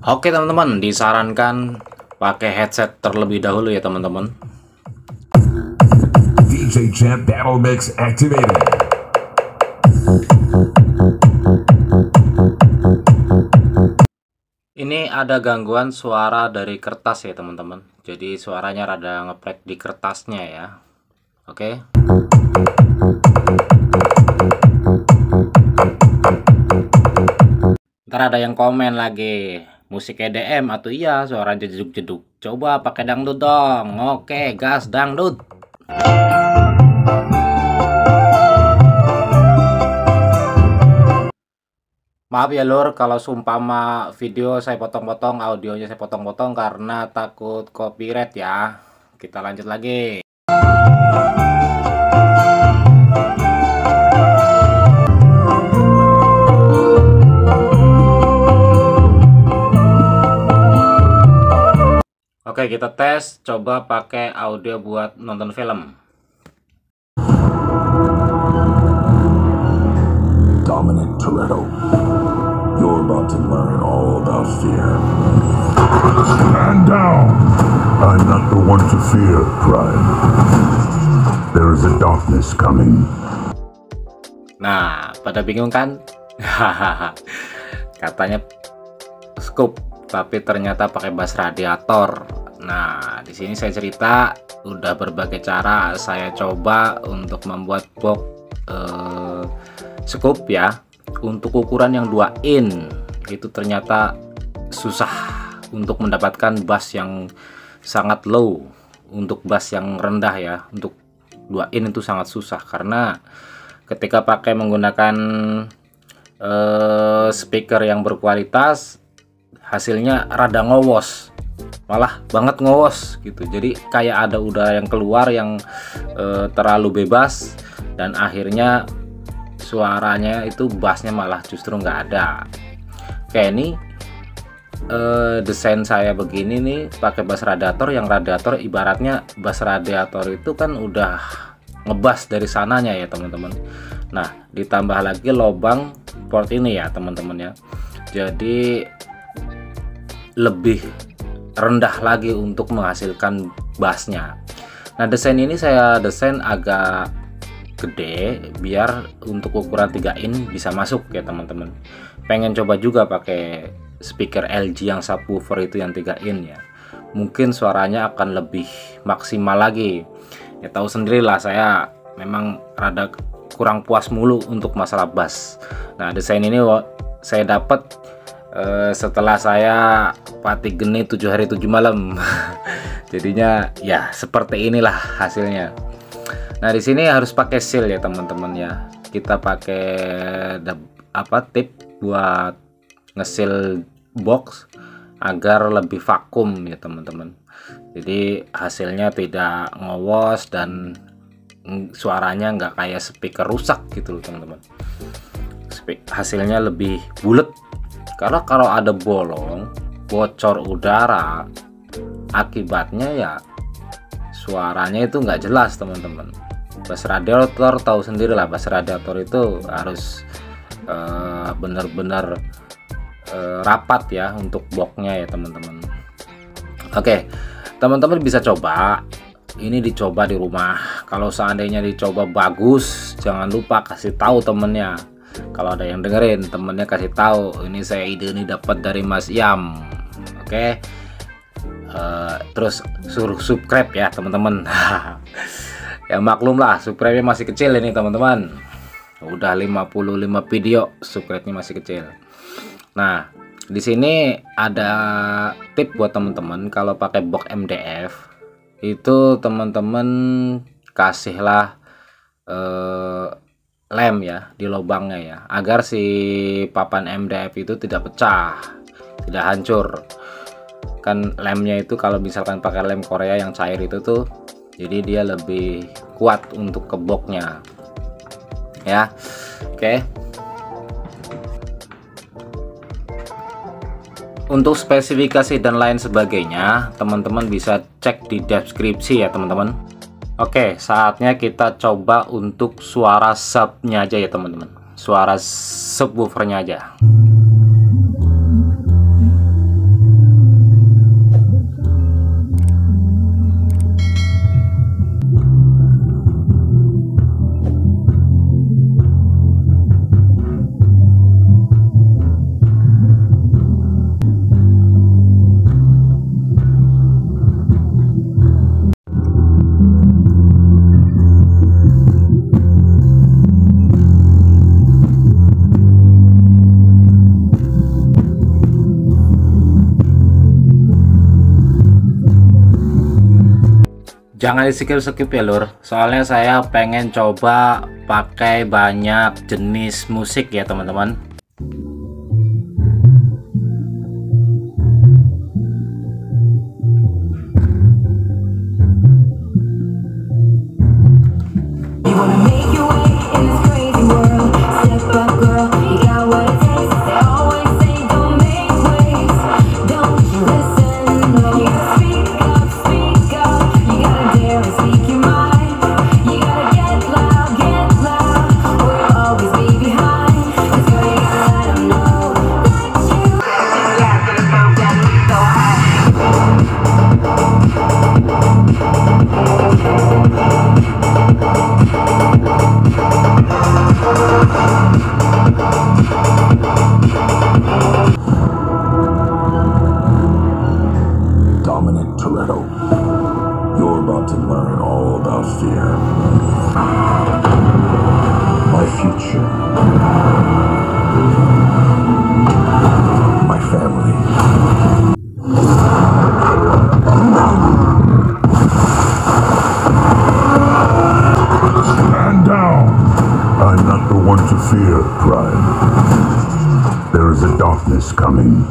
Oke teman-teman, disarankan pakai headset terlebih dahulu ya teman-teman. DJ Champ Battle Mix activated. Ini ada gangguan suara dari kertas ya teman-teman. Jadi suaranya rada ngeprek di kertasnya ya. Oke. Ntar ada yang komen lagi, musik EDM atau iya suara jeduk-jeduk, coba pakai dangdut dong. Oke, gas dangdut. Maaf ya lur, kalau sumpama video saya potong-potong, audionya saya potong-potong karena takut copyright ya. Kita lanjut lagi. Oke, kita tes, coba pakai audio buat nonton film. Dominic Toretto, you're about to learn all about fear. Stand down. I'm not the one to fear, Brian. There is a darkness coming. Nah, pada bingung kan? Hahaha. Katanya scoop, tapi ternyata pakai bass radiator. Nah, di sini saya cerita udah berbagai cara saya coba untuk membuat box scoop ya, untuk ukuran yang 2 in. Itu ternyata susah untuk mendapatkan bass yang sangat low, untuk bass yang rendah ya. Untuk 2 in itu sangat susah karena ketika pakai menggunakan speaker yang berkualitas, hasilnya rada ngowos, malah banget ngowos gitu. Jadi kayak ada udara yang keluar yang terlalu bebas, dan akhirnya suaranya itu bassnya malah justru nggak ada. Kayak ini desain saya begini nih pakai bass radiator. Yang radiator ibaratnya bass radiator itu kan udah ngebass dari sananya ya teman-teman. Nah, ditambah lagi lobang port ini ya teman-teman ya, jadi lebih rendah lagi untuk menghasilkan bassnya. Nah, desain ini saya desain agak gede biar untuk ukuran 3 in bisa masuk ya teman-teman. Pengen coba juga pakai speaker LG yang subwoofer itu yang 3 in ya. Mungkin suaranya akan lebih maksimal lagi. Ya tahu sendirilah, saya memang rada kurang puas mulu untuk masalah bass. Nah, desain ini saya dapat setelah saya patih geni 7 hari 7 malam. Jadinya ya seperti inilah hasilnya. Nah, di sini harus pakai seal ya teman-teman ya. Kita pakai tip buat ngesil box agar lebih vakum ya teman-teman. Jadi hasilnya tidak ngowos dan suaranya nggak kayak speaker rusak gitu loh teman-teman. Hasilnya lebih bulat. Karena kalau ada bolong, bocor udara, akibatnya ya suaranya itu nggak jelas teman-teman. Bass radiator tahu sendiri lah, bass radiator itu harus benar-benar rapat ya untuk boxnya ya teman-teman. Oke, teman-teman bisa coba. Ini dicoba di rumah. Kalau seandainya dicoba bagus, jangan lupa kasih tahu temennya. Kalau ada yang dengerin, temennya kasih tahu ini saya ide ini dapat dari Mas Yam. Oke. Terus suruh subscribe ya teman-teman. Ya maklum lah, subscribe-nya masih kecil ini teman-teman. Udah 55 video, subscribe-nya masih kecil. Nah, di sini ada tip buat teman-teman kalau pakai box MDF itu teman-teman kasihlah lem ya di lubangnya ya, agar si papan MDF itu tidak pecah, tidak hancur. Kan lemnya itu kalau misalkan pakai lem Korea yang cair itu tuh, jadi dia lebih kuat untuk ke boxnya ya. Oke. Untuk spesifikasi dan lain sebagainya teman-teman bisa cek di deskripsi ya teman-teman. Oke, saatnya kita coba untuk suara subnya aja ya teman-teman. Suara subwoofernya aja. Jangan di skip-skip ya lur, soalnya saya pengen coba pakai banyak jenis musik ya teman-teman. Dominic Toretto, you're about to learn all about fear. My future. My family. Stand down! I'm not the one to fear, Brian. There is a darkness coming.